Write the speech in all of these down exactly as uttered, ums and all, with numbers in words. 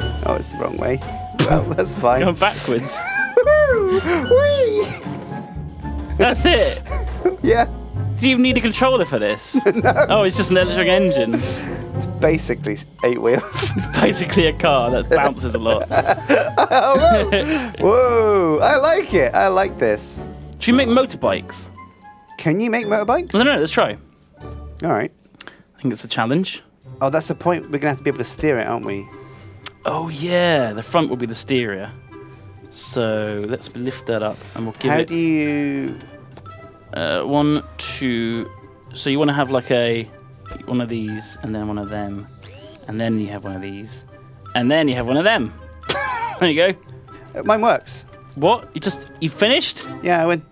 Oh, it's the wrong way. Well, that's fine. Going backwards. Whee! That's it. Yeah. Do you even need a controller for this? No. Oh, it's just an electric engine. It's basically eight wheels. It's basically a car that bounces a lot. Oh, whoa. Whoa! I like it. I like this. Should you make motorbikes? Can you make motorbikes? No, no, no, let's try. All right. I think it's a challenge. Oh, that's the point. We're going to have to be able to steer it, aren't we? Oh, yeah. The front will be the steerer. So let's lift that up and we'll give How it... How do you... Uh, one, two... So you want to have like a... one of these, and then one of them. And then you have one of these. And then you have one of them. There you go. Mine works. What? You just... You finished? Yeah, I win.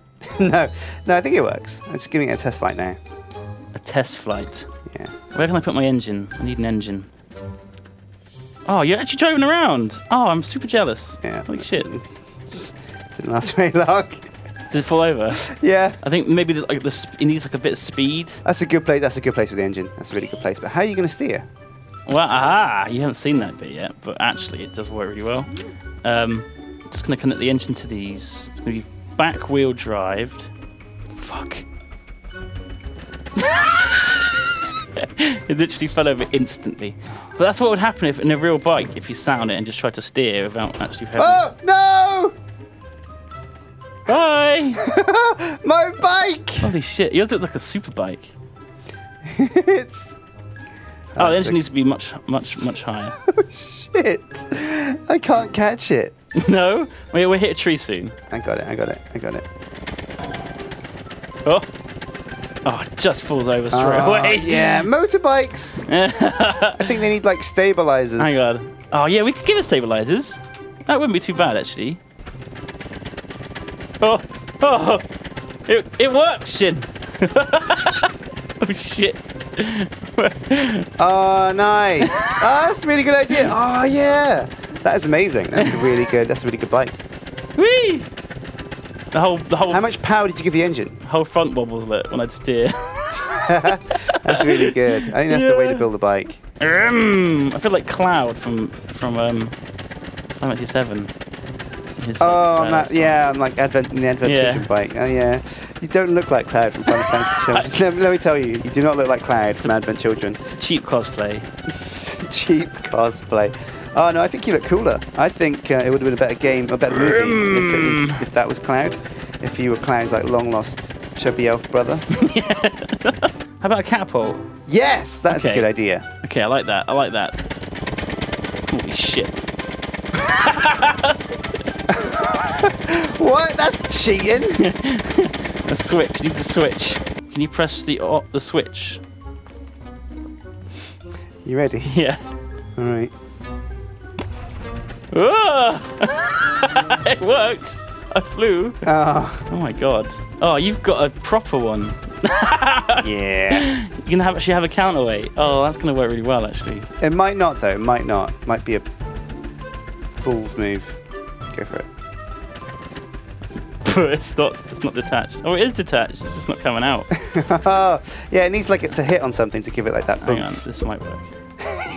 No. No, I think it works. I'm just giving it a test flight now. A test flight? Yeah. Where can I put my engine? I need an engine. Oh, you're actually driving around. Oh, I'm super jealous. Yeah. Holy shit. Didn't last very long. Did it fall over? Yeah. I think maybe the, like, the it needs like a bit of speed. That's a good place. That's a good place for the engine. That's a really good place. But how are you going to steer? Well, ah, you haven't seen that bit yet, but actually it does work really well. Um, just going to connect the engine to these. It's going to be back wheel drived. Fuck. It literally fell over instantly. But that's what would happen if in a real bike, if you sat on it and just tried to steer without actually having... Oh, no! Bye! My bike! Holy shit, you have to look like a super bike. It's... Oh, the engine needs to be much, much, much higher. Oh, shit. I can't catch it. No? We'll, we'll hit a tree soon. I got it, I got it, I got it. Oh! Oh, it just falls over straight oh, away. Yeah, motorbikes. I think they need like stabilizers. Hang on. Oh yeah, we could give it stabilizers. That wouldn't be too bad actually. Oh, oh, it it works, Sjin. Oh shit. Oh nice. Oh, that's a really good idea. Oh yeah, that is amazing. That's a really good. That's a really good bike. Whee! The whole, the whole How much power did you give the engine? The whole front wobbles lit when I'd steer. That's really good. I think that's yeah. the way to build a bike. Um, I feel like Cloud from from um, Final Fantasy seven. His, oh, like, I'm not, yeah, I'm like Advent in the Advent yeah. Children bike. Oh yeah, you don't look like Cloud from Final Fantasy seven. Let me tell you, you do not look like Cloud it's from a, Advent Children. It's a cheap cosplay. It's a cheap cosplay. Oh no, I think you look cooler. I think uh, it would have been a better game, a better movie mm. if it was, if that was Cloud. If you were Cloud's like long lost chubby elf brother. Yeah. How about a catapult? Yes, that's okay. a good idea. Okay, I like that. I like that. Holy shit! What? That's cheating. A switch. You need to switch. Can you press the uh, the switch? You ready? Yeah. All right. It worked. I flew. Oh. Oh my god. Oh, you've got a proper one. Yeah. You're gonna have, actually have a counterweight. Oh, that's gonna work really well, actually. It might not though. It might not. It might be a fool's move. Go for it. But it's not. It's not detached. Oh, it is detached. It's just not coming out. Oh, yeah. It needs like it to hit on something to give it like that. Hang on. This might work.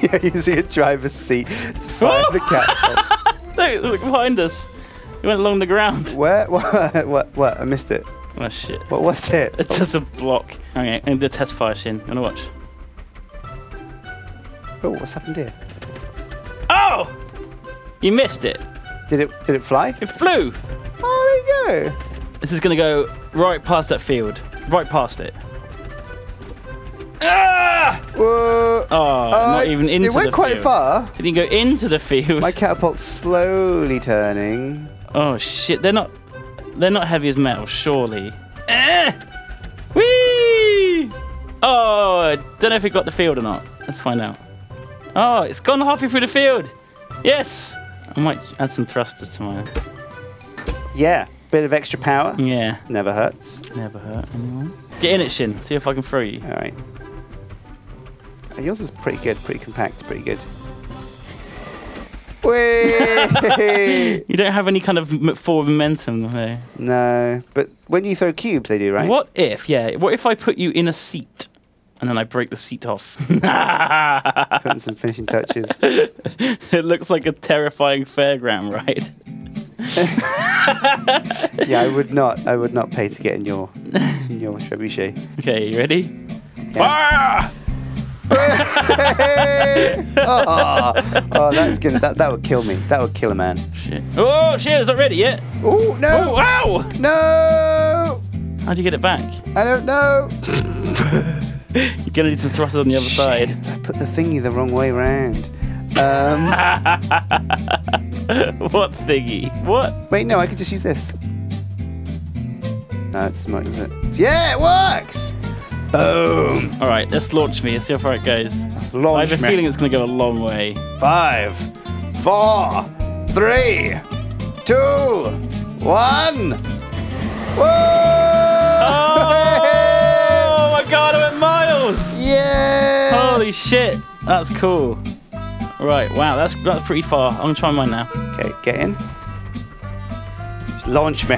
Yeah, you see a driver's seat to fire the catapult. Look, look behind us. It went along the ground. Where? What? What? What? I missed it. Oh shit. What was it? It's just a block. Okay, and the test fire, Sjin. You wanna watch? Oh, what's happened here? Oh! You missed it. Did it? Did it fly? It flew. Oh, there you go. This is gonna go right past that field. Right past it. Ah! Whoa. Oh, uh, not even into the field. It went quite field. far. Didn't go into the field. My catapult's slowly turning. Oh shit! They're not. They're not heavy as metal, surely. Ah! Whee! Oh, I don't know if it got the field or not. Let's find out. Oh, it's gone halfway through the field. Yes. I might add some thrusters to mine. Yeah, bit of extra power. Yeah. Never hurts. Never hurt anyone. Get in it, Sjin. See if I can throw you. All right. Yours is pretty good, pretty compact, pretty good. Whee! You don't have any kind of forward momentum, though. No, but when you throw cubes, they do, right? What if, yeah, what if I put you in a seat And then I break the seat off. Putting some finishing touches. It looks like a terrifying fairground ride. Yeah, I would not. I would not pay to get in your in your trebuchet. Okay, you ready? Yeah. Fire! oh, oh, that's gonna that that would kill me. That would kill a man. Shit. Oh shit! Is that ready yet? Oh no! Oh wow! No! How do you get it back? I don't know. You're gonna need some thrusters on the other Shit, side. I put the thingy the wrong way round. Um, what thingy? What? Wait, no, I could just use this. No, it's not, is it? Yeah, it works! Boom! All right, let's launch me. Let's see how far it goes. Launch I have a me. feeling it's gonna go a long way. Five, four, three, two, one. Whoa! God, I went miles! Yeah! Holy shit, that's cool. Right, wow, that's that's pretty far. I'm gonna try mine now. Okay, get in. Just launch me.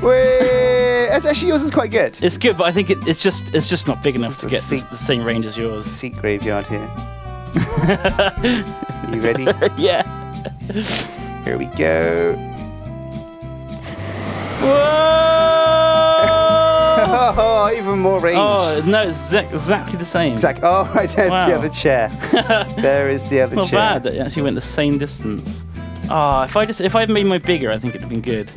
Whee! Actually, yours is quite good. It's good, but I think it, it's just it's just not big enough it's to get seat, the same range as yours. Seat graveyard here. You ready? Yeah. Here we go. Whoa! Oh, even more range. Oh, no, it's exactly the same. Exactly. Oh, right, there's wow. the other chair. There is the other it's not chair. Not bad that it actually went the same distance. Ah, oh, if I just if I'd made mine bigger, I think it'd have been good.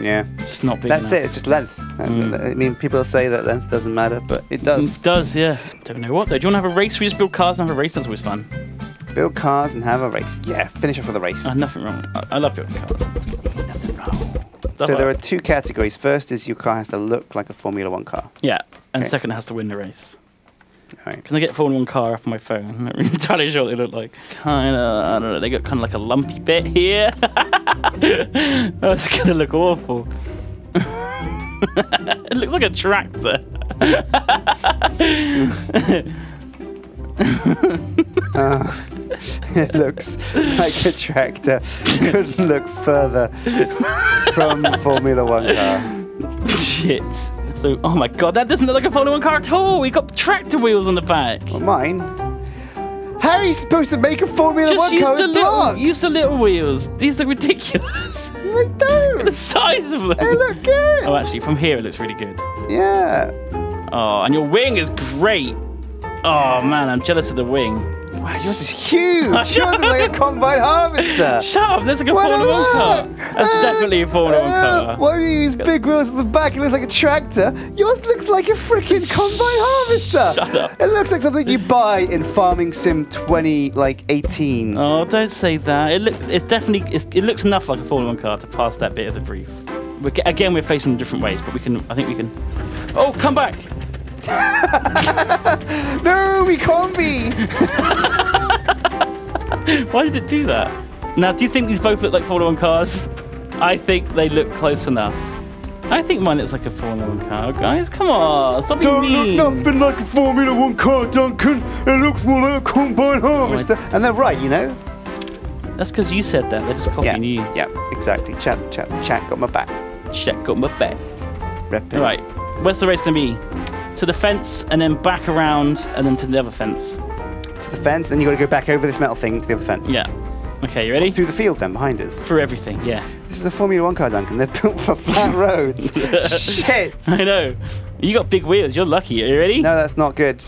Yeah. Just not big That's enough. it, it's just length. Mm. I mean, people say that length doesn't matter, but it does. It does, yeah. Don't know what, though. Do you want to have a race? We just build cars and have a race? That's always fun. Build cars and have a race. Yeah, finish off with a race. Oh, nothing wrong with it. I love building cars. Nothing wrong. So there are two categories. First is your car has to look like a Formula one car. Yeah, and okay. second it has to win the race. All right. Can I get a Formula one car off my phone? I'm not entirely sure what they look like. Kind of, I don't know, they got kind of like a lumpy bit here. That's going to look awful. It looks like a tractor. Oh. It looks like a tractor. Couldn't look further from the Formula one car. Shit. So, oh my god, that doesn't look like a Formula one car at all. We got tractor wheels on the back. Well, mine. How are you supposed to make a Formula one car with blocks? Use the little wheels. These look ridiculous. They don't. The size of them. They look good. Oh, actually, from here it looks really good. Yeah. Oh, and your wing is great. Oh man, I'm jealous of the wing. Wow, yours is huge! Yours is like a combine harvester! Shut up, that's like a Formula one car! That's uh, definitely a Formula one uh, car. Why do you use big wheels at the back? It looks like a tractor. Yours looks like a freaking combine harvester! Shut up. It looks like something you buy in Farming Sim twenty, like eighteen. Oh, don't say that. It looks, it's definitely, it's, it looks enough like a Formula one car to pass that bit of the brief. We're, again, we're facing them different ways, but we can, I think we can... Oh, come back! No, we can't be! Why did it do that? Now, do you think these both look like Formula one cars? I think they look close enough. I think mine looks like a Formula one car, guys. Come on, stop being mean. Don't look nothing like a Formula one car, Duncan. It looks more like a combine harvester. Oh, and they're right, you know? That's because you said that. They're just copying yeah, you. Yeah, exactly. Chat, chat, chat got my back. Chat got my back. Repping. Right, where's the race going to be? To the fence, and then back around, and then to the other fence. To the fence, then you got to go back over this metal thing to the other fence. Yeah. Okay, you ready? Well, through the field then, behind us. Through everything, yeah. This is a Formula one car, Duncan. They're built for flat roads. Shit! I know. You got big wheels. You're lucky. Are you ready? No, that's not good.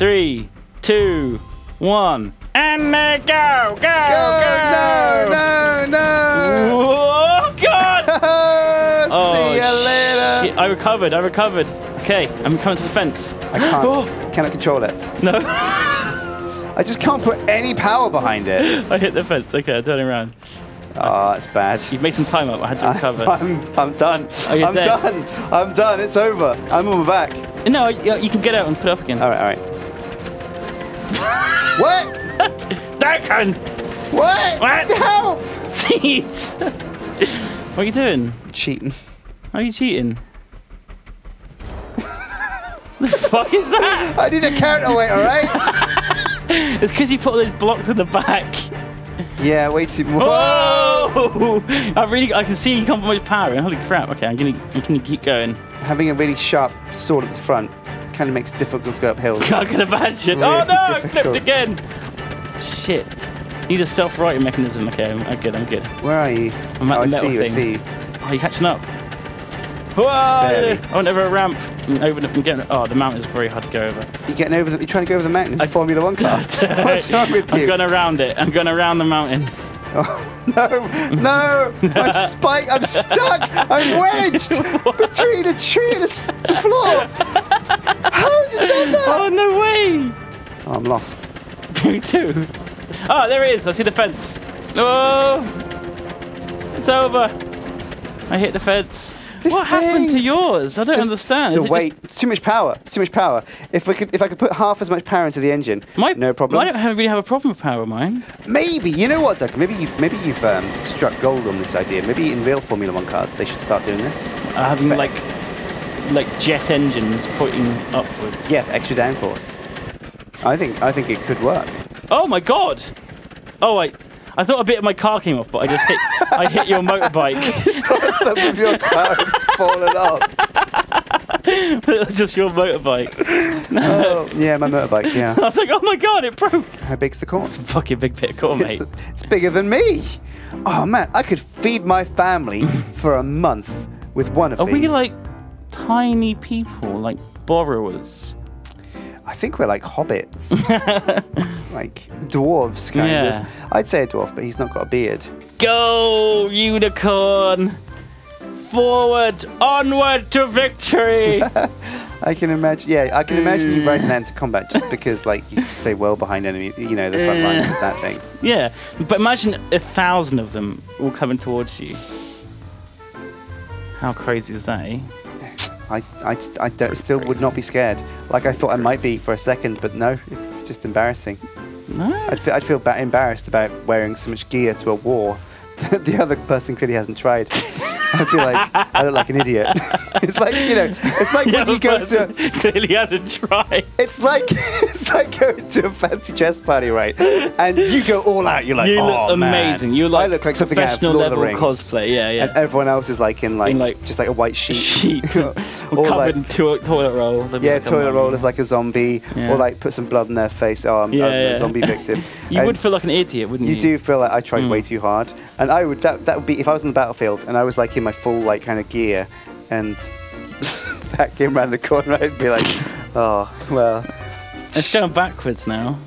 Three, two, one, and they go, go, go! Go! No, no, no! Oh, God! Oh, see you later! Shit. I recovered, I recovered. Okay, I'm coming to the fence. I can't. Oh. Cannot control it. No. I just can't put any power behind it. I hit the fence. Okay, I'm turning around. Oh, that's bad. You've made some time up. I had to recover. I'm, I'm done. Oh, I'm dead. done. I'm done. It's over. I'm on my back. No, you can get out and put it up again. All right, all right. What? Duncan! What? What? Help! Seats! What are you doing? Cheating. How are you cheating? The fuck is that? I need a counterweight, alright? It's because you put all those blocks in the back. Yeah, way too much. Whoa! I really, I can see you can't put much power in. Holy crap! Okay, I'm gonna, I'm gonna keep going. Having a really sharp sword at the front kind of makes it difficult to go up hills. I can imagine. Really oh no, I flipped again. Shit. Need a self-righting mechanism. Okay, I'm, I'm good, I'm good. Where are you? I'm at oh, the metal I see you, thing. I see you. Oh, you're catching up. Whoa! I went over a ramp. And over the, I'm getting, oh, the mountain is very hard to go over. You're getting over the, you're trying to go over the mountain in I, Formula one class? What's wrong with you? I'm going around it. I'm going around the mountain. Oh, no, no, my spike, I'm stuck, I'm wedged between a tree and a s the floor. How has it done that? Oh, no way. Oh, I'm lost. You too. Oh, there it is, I see the fence. Oh, it's over. I hit the fence. This what thing, happened to yours? I don't understand. The weight. It it's too much power. It's too much power. If I could, if I could put half as much power into the engine, my, no problem. I don't have, really have a problem with power, mine. Maybe you know what, Duncan? Maybe you've maybe you've um, struck gold on this idea. Maybe in real Formula one cars, they should start doing this. Uh, having like like jet engines pointing upwards. Yeah, for extra downforce. I think I think it could work. Oh my god! Oh wait. I thought a bit of my car came off, but I just hit, I hit your motorbike. You thought some of your car had fallen off. But it was just your motorbike. Oh, yeah, my motorbike, yeah. I was like, oh my god, it broke. How big's the corn? It's a fucking big bit of corn, mate. It's, a, it's bigger than me. Oh, man, I could feed my family for a month with one of Are these. Are we like tiny people, like borrowers? I think we're like hobbits, like dwarves kind yeah. of. I'd say a dwarf, but he's not got a beard. Go, unicorn! Forward, onward to victory! I can imagine. Yeah, I can imagine you riding that into combat just because, like, you stay well behind enemy. You know, the front lines of that thing. Yeah, but imagine a thousand of them all coming towards you. How crazy is that? Eh? I, I, I don't, still would not be scared. Like I thought I might be for a second, but no, it's just embarrassing. No. I'd, I'd feel ba embarrassed about wearing so much gear to a war that the other person clearly hasn't tried. I'd be like, I look like an idiot. It's like, you know, it's like yeah, when you go to... clearly hasn't tried. It's like, it's like going to a fancy dress party, right? And you go all out, you're like, you oh, look man. amazing. You like I look like something out of Lord of the Rings. Professional level cosplay, yeah, yeah. And everyone else is like in like, in like just like a white sheet. sheet. Or covered like, in to toilet roll. Yeah, like toilet roll is like a zombie. Yeah. Or like put some blood in their face. Oh, I'm, yeah, I'm yeah. a zombie victim. You and would feel like an idiot, wouldn't you? You do feel like I tried mm. way too hard. And I would, that, that would be, if I was in the battlefield and I was like, in my full like kind of gear, and that came round the corner, I'd be like, oh well. It's going backwards now.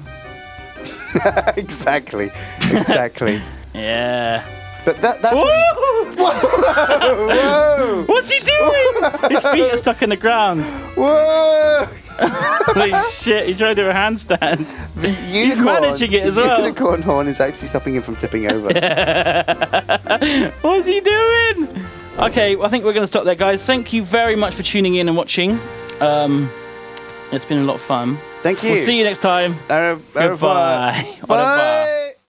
Exactly, exactly. Yeah. But that that's. Whoa! What Whoa! Whoa! What's he doing? His feet are stuck in the ground. Whoa! Holy shit! He tried to do a handstand. The unicorn, he's managing it as the well. The unicorn horn is actually stopping him from tipping over. Yeah. What's he doing? Okay, well, I think we're going to stop there, guys. Thank you very much for tuning in and watching. Um, it's been a lot of fun. Thank you. We'll see you next time. Au revoir. Goodbye. Bye. Bye.